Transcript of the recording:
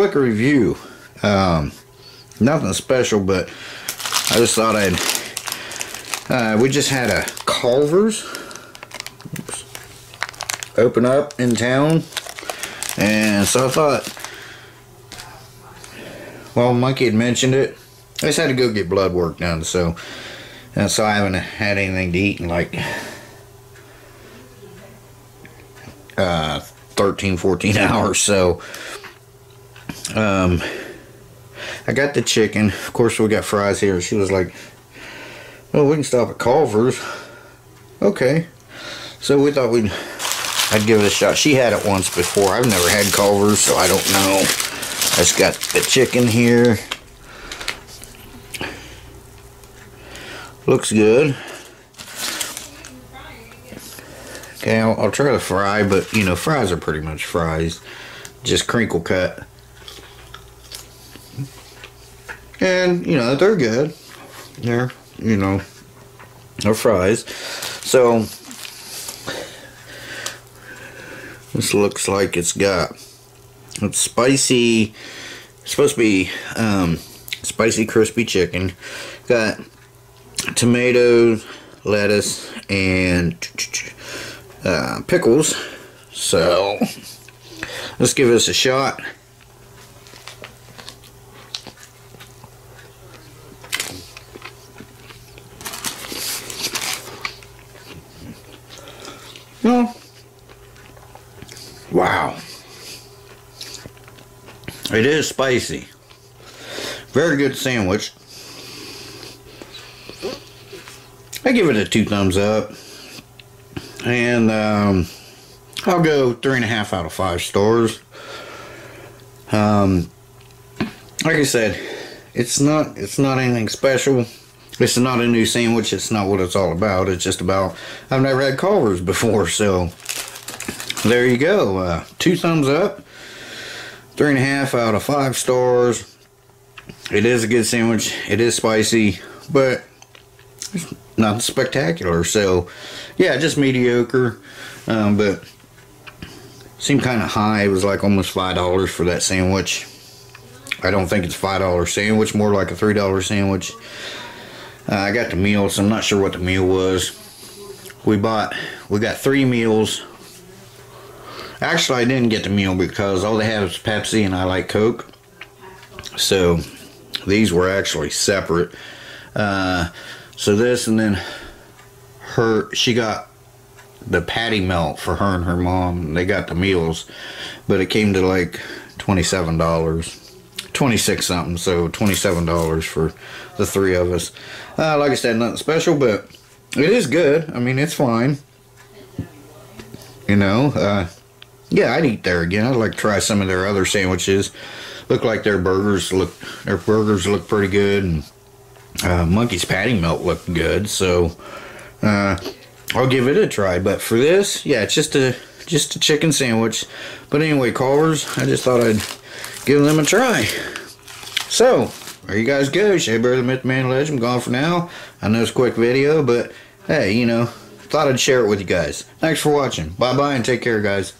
quick review. Nothing special, but I just thought we just had a Culver's open up in town, and so I thought, well, Mikey had mentioned it. I just had to go get blood work done, so I haven't had anything to eat in like 13, 14 hours. So I got the chicken. Of course, we got fries here. She was like, well, we can stop at Culver's. Okay. So we thought I'd give it a shot. She had it once before. I've never had Culver's, so I don't know. I just got the chicken here. Looks good. Okay, I'll try the fry, but you know, fries are pretty much fries, just crinkle cut. And you know, they're good. They're, you know, they're fries. So this looks like it's spicy. It's supposed to be spicy crispy chicken. Got tomatoes, lettuce, and pickles. So let's give this a shot. No. Wow. It is spicy. Very good sandwich. I give it a 2 thumbs up, and I'll go 3.5 out of 5 stars. Like I said, it's not anything special. It's not a new sandwich. It's not what it's all about. It's just about, I've never had Culver's before, so there you go. 2 thumbs up, 3.5 out of 5 stars. It is a good sandwich. It is spicy, but it's not spectacular. So yeah, just mediocre, but seemed kind of high. It was like almost $5 for that sandwich. I don't think it's $5 sandwich, more like a $3 sandwich. I got the meal, so I'm not sure what the meal was. We got 3 meals. Actually, I didn't get the meal because all they have is Pepsi, and I like Coke, so these were actually separate. So this, and then she got the patty melt for her and her mom. They got the meals, but it came to like $27, $26 something, so $27 for the 3 of us. Like I said, nothing special, but it is good. I mean, it's fine. You know, yeah, I'd eat there again. I'd like to try some of their other sandwiches. Look like their burgers look pretty good, and Monkey's patty melt looked good, so I'll give it a try. But for this, yeah, it's just a chicken sandwich. But anyway, Culver's, I just thought I'd give them a try. So there you guys go. Shea Bear, the myth, man, legend, gone for now. I know it's a quick video, but hey, you know, thought I'd share it with you guys. Thanks for watching. Bye bye, and take care, guys.